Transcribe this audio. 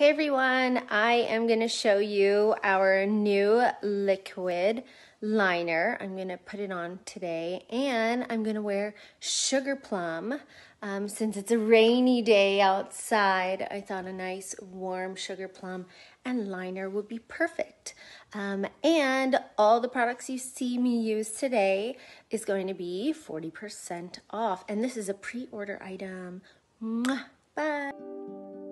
Hey everyone, I am going to show you our new liquid liner. I'm going to put it on today and I'm going to wear Sugar Plum. Since it's a rainy day outside, I thought a nice warm Sugar Plum and liner would be perfect. And all the products you see me use today is going to be 40% off. And this is a pre-order item. Mwah, bye.